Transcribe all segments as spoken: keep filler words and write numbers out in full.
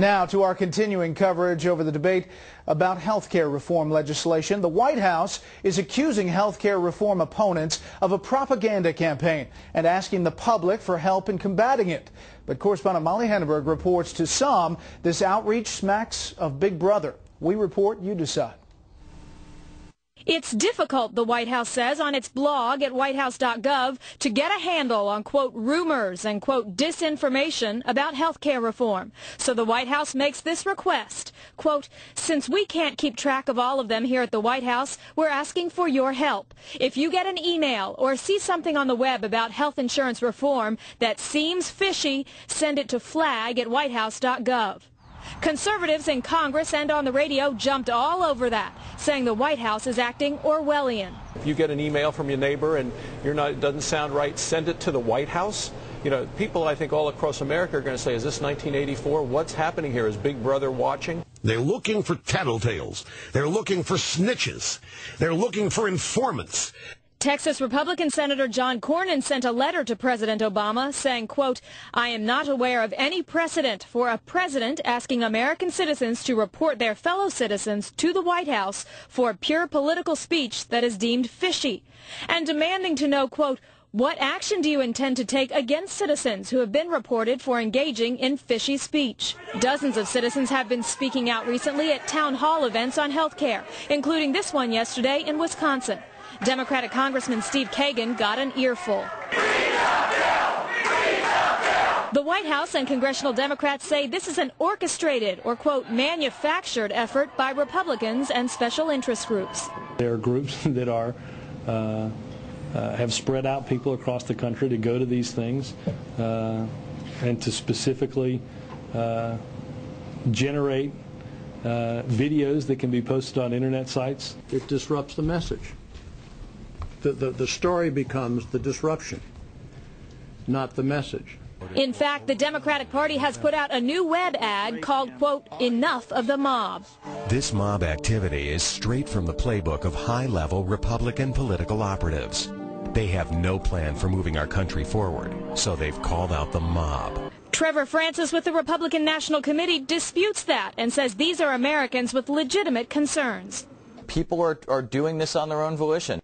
Now to our continuing coverage over the debate about health care reform legislation. The White House is accusing health care reform opponents of a propaganda campaign and asking the public for help in combating it. But correspondent Molly Hennenberg reports to some this outreach smacks of Big Brother. We report, you decide. It's difficult, the White House says on its blog at whitehouse dot gov, to get a handle on, quote, rumors and, quote, disinformation about health care reform. So the White House makes this request, quote, since we can't keep track of all of them here at the White House, we're asking for your help. If you get an email or see something on the web about health insurance reform that seems fishy, send it to flag at whitehouse dot gov. Conservatives in Congress and on the radio jumped all over that, saying the White House is acting Orwellian. If you get an email from your neighbor and you're not, it doesn't sound right, send it to the White House. You know, people I think all across America are going to say, is this nineteen eighty-four? What's happening here? Is Big Brother watching? They're looking for tattletales. They're looking for snitches. They're looking for informants. Texas Republican Senator John Cornyn sent a letter to President Obama saying, quote, I am not aware of any precedent for a president asking American citizens to report their fellow citizens to the White House for pure political speech that is deemed fishy, and demanding to know, quote, what action do you intend to take against citizens who have been reported for engaging in fishy speech? Dozens of citizens have been speaking out recently at town hall events on health care, including this one yesterday in Wisconsin. Democratic Congressman Steve Kagan got an earful. The White House and congressional Democrats say this is an orchestrated or, quote, manufactured effort by Republicans and special interest groups. There are groups that are, uh, uh, have spread out people across the country to go to these things uh, and to specifically uh, generate uh, videos that can be posted on Internet sites. It disrupts the message. The, the, the story becomes the disruption, not the message. In fact, the Democratic Party has put out a new web ad called, quote, Enough of the Mob. This mob activity is straight from the playbook of high-level Republican political operatives. They have no plan for moving our country forward, so they've called out the mob. Trevor Francis with the Republican National Committee disputes that and says these are Americans with legitimate concerns. People are, are doing this on their own volition.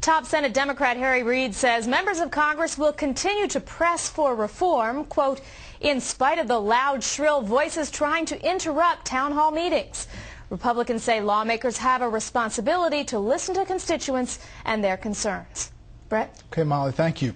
Top Senate Democrat Harry Reid says members of Congress will continue to press for reform, quote, in spite of the loud, shrill voices trying to interrupt town hall meetings. Republicans say lawmakers have a responsibility to listen to constituents and their concerns. Brett? Okay, Molly, thank you.